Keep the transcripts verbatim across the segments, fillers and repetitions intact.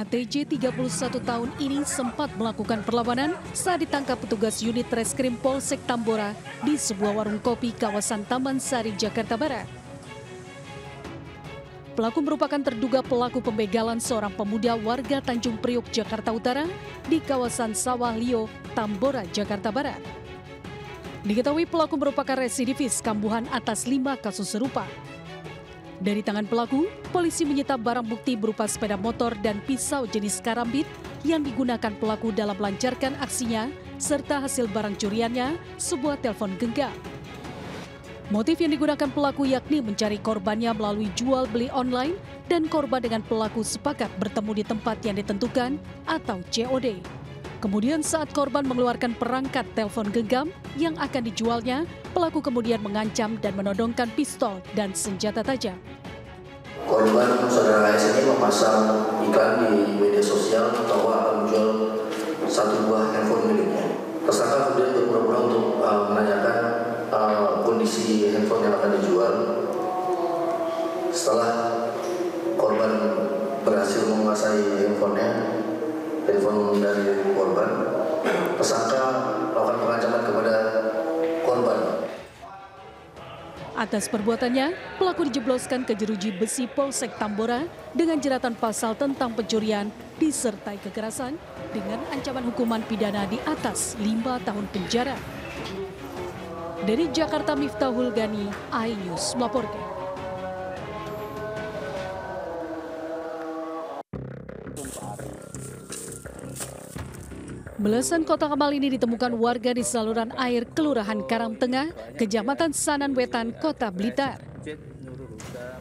A T J tiga puluh satu tahun ini sempat melakukan perlawanan saat ditangkap petugas unit Reskrim Polsek Tambora di sebuah warung kopi kawasan Taman Sari, Jakarta Barat. Pelaku merupakan terduga pelaku pembegalan seorang pemuda warga Tanjung Priok, Jakarta Utara di kawasan Sawah Lio, Tambora, Jakarta Barat. Diketahui pelaku merupakan residivis kambuhan atas lima kasus serupa. Dari tangan pelaku, polisi menyita barang bukti berupa sepeda motor dan pisau jenis karambit yang digunakan pelaku dalam melancarkan aksinya, serta hasil barang curiannya, sebuah telepon genggam. Motif yang digunakan pelaku yakni mencari korbannya melalui jual-beli online dan korban dengan pelaku sepakat bertemu di tempat yang ditentukan atau C O D. Kemudian saat korban mengeluarkan perangkat telepon genggam yang akan dijualnya, pelaku kemudian mengancam dan menodongkan pistol dan senjata tajam. Korban saudara H S ini memasang iklan di media sosial bahwa akan menjual satu buah handphone miliknya. Tersangka kemudian berpura-pura untuk uh, menanyakan uh, kondisi handphone yang akan dijual. Setelah korban berhasil menguasai handphonenya, telepon dari korban, tersangka melakukan pengancaman kepada korban. Atas perbuatannya, pelaku dijebloskan ke jeruji besi Polsek Tambora dengan jeratan pasal tentang pencurian disertai kekerasan dengan ancaman hukuman pidana di atas lima tahun penjara. Dari Jakarta, Miftahul Ghani, iNews melaporkan. Belasan kotak amal ini ditemukan warga di saluran air Kelurahan Karangtengah, Kecamatan Sananwetan, Kota Blitar.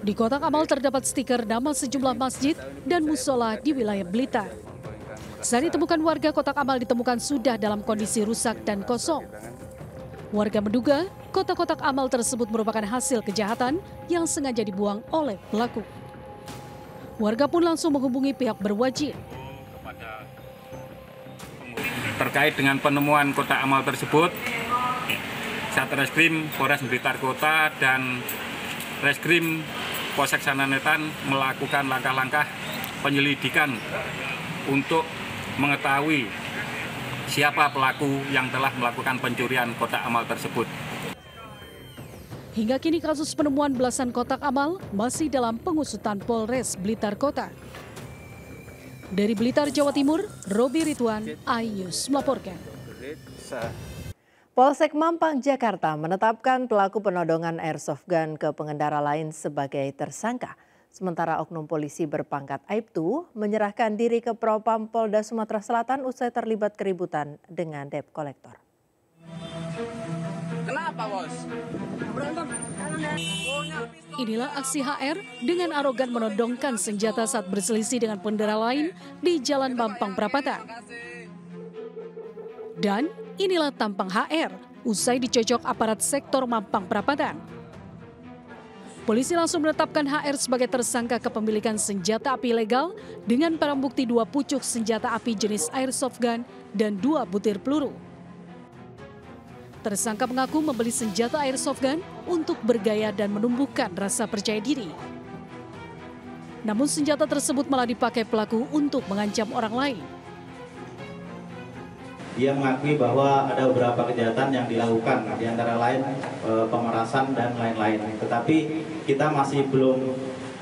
Di kotak amal terdapat stiker nama sejumlah masjid dan musola di wilayah Blitar. Saat ditemukan warga, kotak amal ditemukan sudah dalam kondisi rusak dan kosong. Warga menduga kotak-kotak amal tersebut merupakan hasil kejahatan yang sengaja dibuang oleh pelaku. Warga pun langsung menghubungi pihak berwajib. Terkait dengan penemuan kotak amal tersebut, Satreskrim Polres Blitar Kota dan Reskrim Polsek Sananwetan melakukan langkah-langkah penyelidikan untuk mengetahui siapa pelaku yang telah melakukan pencurian kotak amal tersebut. Hingga kini kasus penemuan belasan kotak amal masih dalam pengusutan Polres Blitar Kota. Dari Blitar, Jawa Timur, Robi Ridwan, iNews melaporkan. Polsek Mampang, Jakarta menetapkan pelaku penodongan airsoft gun ke pengendara lain sebagai tersangka. Sementara oknum polisi berpangkat Aibtu menyerahkan diri ke Propam Polda Sumatera Selatan usai terlibat keributan dengan debt collector. Kenapa, Bos? Berantem. Inilah aksi H R dengan arogan menodongkan senjata saat berselisih dengan pengendara lain di Jalan Mampang, Prapatan. Dan inilah tampang H R usai dicocok aparat sektor Mampang, Prapatan. Polisi langsung menetapkan H R sebagai tersangka kepemilikan senjata api ilegal dengan barang bukti dua pucuk senjata api jenis airsoft gun dan dua butir peluru. Tersangka mengaku membeli senjata airsoft gun untuk bergaya dan menumbuhkan rasa percaya diri. Namun senjata tersebut malah dipakai pelaku untuk mengancam orang lain. Dia mengakui bahwa ada beberapa kejahatan yang dilakukan, di antara lain e, pemerasan dan lain-lain. Tetapi kita masih belum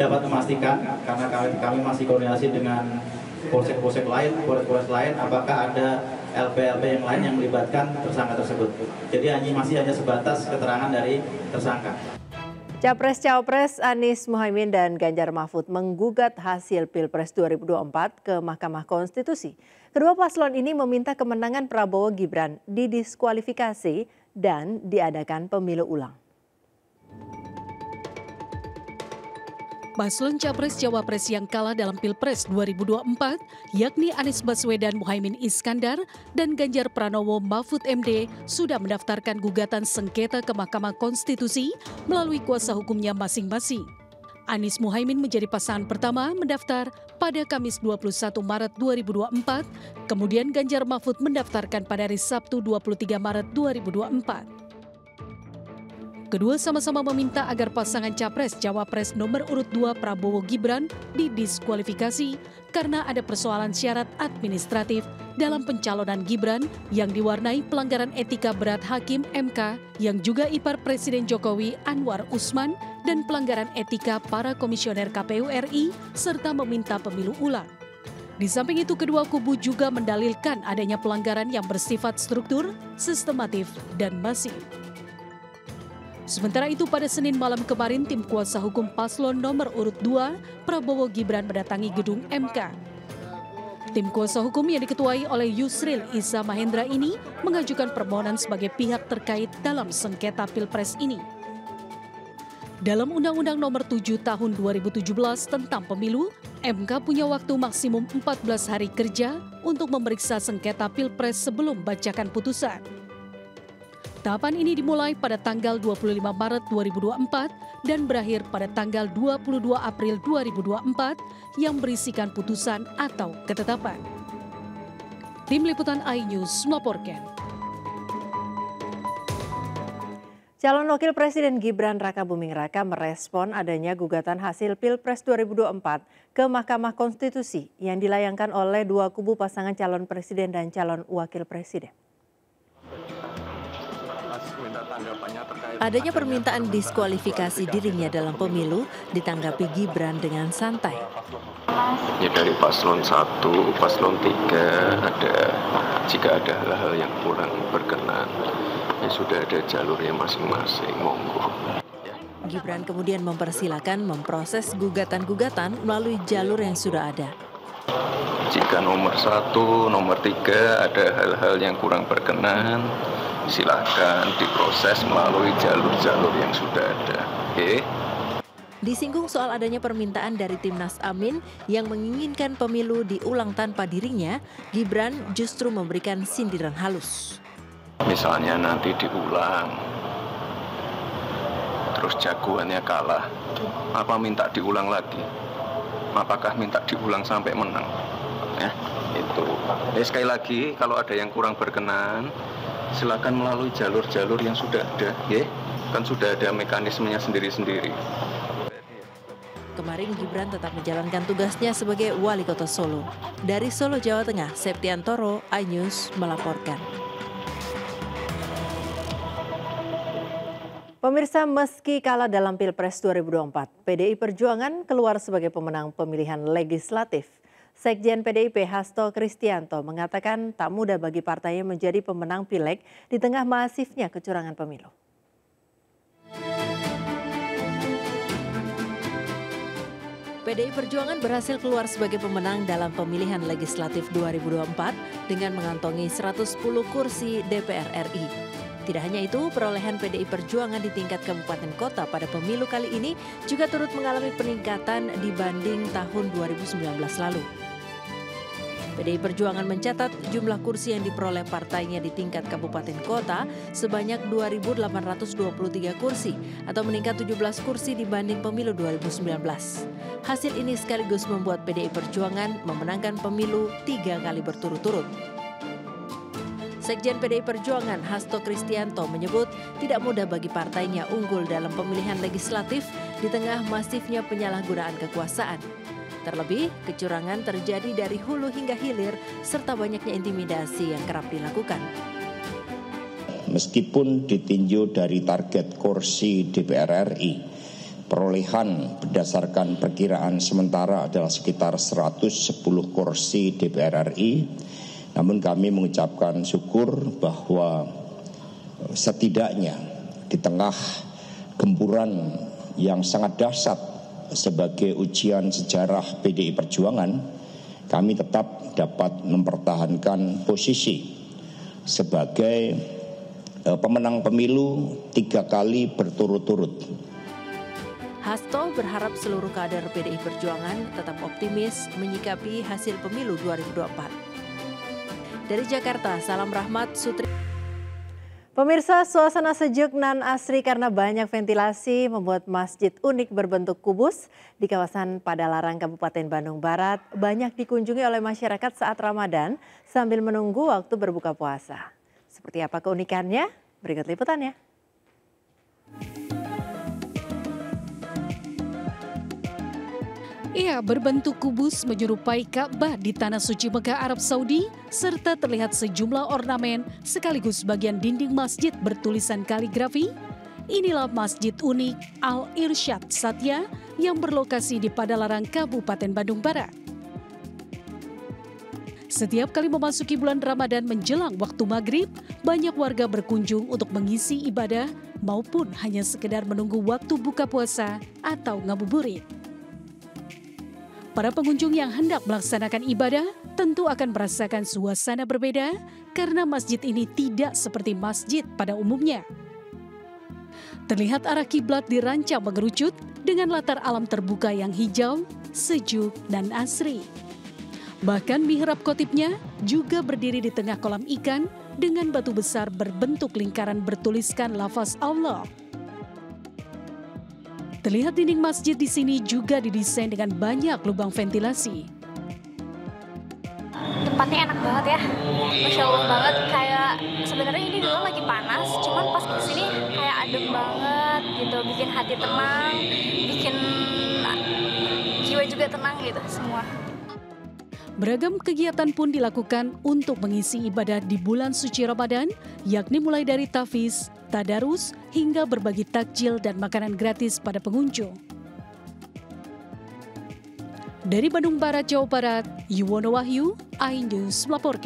dapat memastikan karena kami masih koordinasi dengan polsek-polsek lain, polres-polres lain, apakah ada L P L P yang lain yang melibatkan tersangka tersebut. Jadi hanya masih hanya sebatas keterangan dari tersangka. Capres-Cawapres Anies Muhaimin dan Ganjar Mahfud menggugat hasil Pilpres dua ribu dua puluh empat ke Mahkamah Konstitusi. Kedua paslon ini meminta kemenangan Prabowo Gibran didiskualifikasi dan diadakan pemilu ulang. Paslon Capres-Cawapres yang kalah dalam Pilpres dua ribu dua puluh empat, yakni Anies Baswedan Muhaimin Iskandar dan Ganjar Pranowo Mahfud M D sudah mendaftarkan gugatan sengketa ke Mahkamah Konstitusi melalui kuasa hukumnya masing-masing. Anies Muhaimin menjadi pasangan pertama mendaftar pada Kamis dua puluh satu Maret dua ribu dua puluh empat, kemudian Ganjar Mahfud mendaftarkan pada hari Sabtu dua puluh tiga Maret dua ribu dua puluh empat. Kedua sama-sama meminta agar pasangan Capres-Cawapres nomor urut dua Prabowo Gibran didiskualifikasi karena ada persoalan syarat administratif dalam pencalonan Gibran yang diwarnai pelanggaran etika berat Hakim M K yang juga ipar Presiden Jokowi Anwar Usman dan pelanggaran etika para komisioner K P U R I serta meminta pemilu ulang. Di samping itu kedua kubu juga mendalilkan adanya pelanggaran yang bersifat struktur, sistematif, dan masif. Sementara itu pada Senin malam kemarin tim kuasa hukum paslon nomor urut dua Prabowo Gibran mendatangi gedung M K. Tim kuasa hukum yang diketuai oleh Yusril Ihza Mahendra ini mengajukan permohonan sebagai pihak terkait dalam sengketa Pilpres ini. Dalam Undang-Undang Nomor tujuh Tahun dua ribu tujuh belas tentang Pemilu, M K punya waktu maksimum empat belas hari kerja untuk memeriksa sengketa Pilpres sebelum bacakan putusan. Tahapan ini dimulai pada tanggal dua puluh lima Maret dua ribu dua puluh empat dan berakhir pada tanggal dua puluh dua April dua ribu dua puluh empat yang berisikan putusan atau ketetapan. Tim Liputan iNews melaporkan. Calon Wakil Presiden Gibran Rakabuming Raka merespon adanya gugatan hasil Pilpres dua ribu dua puluh empat ke Mahkamah Konstitusi yang dilayangkan oleh dua kubu pasangan calon presiden dan calon wakil presiden. Adanya permintaan diskualifikasi dirinya dalam pemilu ditanggapi Gibran dengan santai. Ya dari paslon satu, paslon tiga ada jika ada hal-hal yang kurang berkenan, ya sudah ada jalurnya masing-masing, monggo. Gibran kemudian mempersilahkan memproses gugatan-gugatan melalui jalur yang sudah ada. Jika nomor satu, nomor tiga ada hal-hal yang kurang berkenan, silakan diproses melalui jalur-jalur yang sudah ada. Oke. Disinggung soal adanya permintaan dari Timnas Amin yang menginginkan pemilu diulang tanpa dirinya, Gibran justru memberikan sindiran halus. Misalnya nanti diulang, terus jagoannya kalah, apa minta diulang lagi? Apakah minta diulang sampai menang? Ya, itu. Eh, sekali lagi, kalau ada yang kurang berkenan, silakan melalui jalur-jalur yang sudah ada, ya. Kan sudah ada mekanismenya sendiri-sendiri. Kemarin Gibran tetap menjalankan tugasnya sebagai Wali Kota Solo. Dari Solo, Jawa Tengah, Septiantoro, iNews melaporkan. Pemirsa, meski kalah dalam Pilpres dua ribu dua puluh empat, P D I Perjuangan keluar sebagai pemenang pemilihan legislatif. Sekjen P D I P Hasto Kristiyanto mengatakan tak mudah bagi partainya menjadi pemenang Pileg di tengah masifnya kecurangan pemilu. P D I Perjuangan berhasil keluar sebagai pemenang dalam pemilihan legislatif dua ribu dua puluh empat dengan mengantongi seratus sepuluh kursi D P R R I. Tidak hanya itu, perolehan P D I Perjuangan di tingkat kabupaten kota pada pemilu kali ini juga turut mengalami peningkatan dibanding tahun dua ribu sembilan belas lalu. P D I Perjuangan mencatat jumlah kursi yang diperoleh partainya di tingkat kabupaten kota sebanyak dua ribu delapan ratus dua puluh tiga kursi atau meningkat tujuh belas kursi dibanding pemilu dua ribu sembilan belas. Hasil ini sekaligus membuat P D I Perjuangan memenangkan pemilu tiga kali berturut-turut. Sekjen P D I Perjuangan Hasto Kristiyanto menyebut tidak mudah bagi partainya unggul dalam pemilihan legislatif di tengah masifnya penyalahgunaan kekuasaan. Terlebih, kecurangan terjadi dari hulu hingga hilir, serta banyaknya intimidasi yang kerap dilakukan. Meskipun ditinjau dari target kursi D P R R I, perolehan berdasarkan perkiraan sementara adalah sekitar seratus sepuluh kursi D P R R I, namun kami mengucapkan syukur bahwa setidaknya di tengah gempuran yang sangat dahsyat sebagai ujian sejarah P D I Perjuangan, kami tetap dapat mempertahankan posisi sebagai pemenang pemilu tiga kali berturut-turut. Hasto berharap seluruh kader P D I Perjuangan tetap optimis menyikapi hasil pemilu dua ribu dua puluh empat. Dari Jakarta, salam rahmat Sutri. Pemirsa, suasana sejuk nan asri karena banyak ventilasi membuat masjid unik berbentuk kubus di kawasan Padalarang, Kabupaten Bandung Barat banyak dikunjungi oleh masyarakat saat Ramadan sambil menunggu waktu berbuka puasa. Seperti apa keunikannya? Berikut liputannya. Iya, berbentuk kubus menyerupai Ka'bah di Tanah Suci Mekah, Arab Saudi, serta terlihat sejumlah ornamen sekaligus bagian dinding masjid bertulisan kaligrafi. Inilah masjid unik Al-Irsyad Satya yang berlokasi di Padalarang, Kabupaten Bandung Barat. Setiap kali memasuki bulan Ramadan menjelang waktu maghrib, banyak warga berkunjung untuk mengisi ibadah maupun hanya sekedar menunggu waktu buka puasa atau ngabuburit. Para pengunjung yang hendak melaksanakan ibadah tentu akan merasakan suasana berbeda karena masjid ini tidak seperti masjid pada umumnya. Terlihat arah kiblat dirancang mengerucut dengan latar alam terbuka yang hijau, sejuk, dan asri. Bahkan mihrab khotibnya juga berdiri di tengah kolam ikan dengan batu besar berbentuk lingkaran bertuliskan lafaz Allah. Terlihat dinding masjid di sini juga didesain dengan banyak lubang ventilasi. Tempatnya enak banget ya, Masya Allah banget. Kayak sebenarnya ini dulu lagi panas, cuman pas ke sini kayak adem banget gitu, bikin hati tenang, bikin jiwa juga tenang gitu semua. Beragam kegiatan pun dilakukan untuk mengisi ibadah di bulan suci Ramadan, yakni mulai dari tahfiz, tadarus hingga berbagi takjil dan makanan gratis pada pengunjung. Dari Bandung Barat, Jawa Barat, Yuwono Wahyu, iNews melaporkan.